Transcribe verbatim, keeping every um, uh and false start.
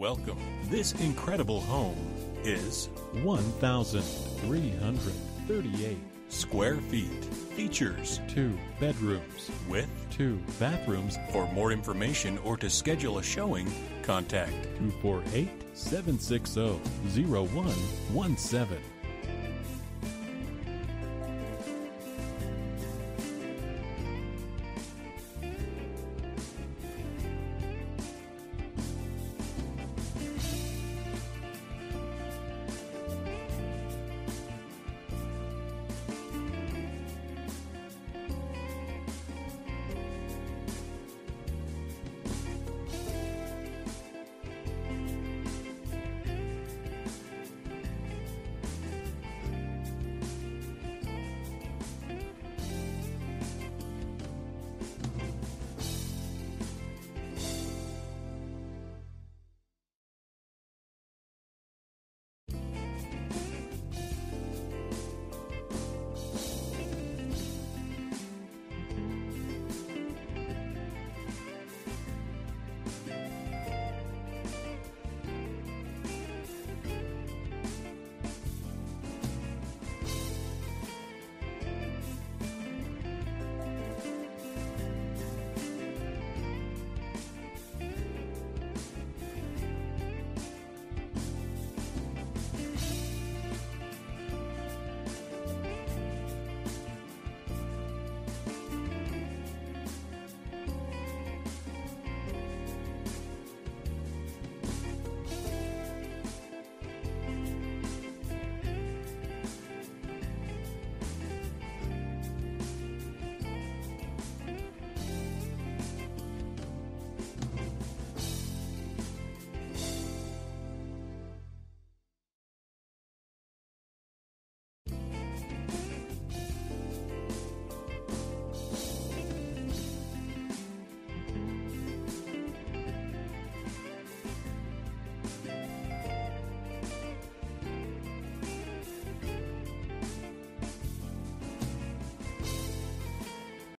Welcome. This incredible home is one thousand three hundred thirty-eight square feet. Features two bedrooms with two bathrooms. For more information or to schedule a showing, contact two four eight, seven six zero, zero one one seven.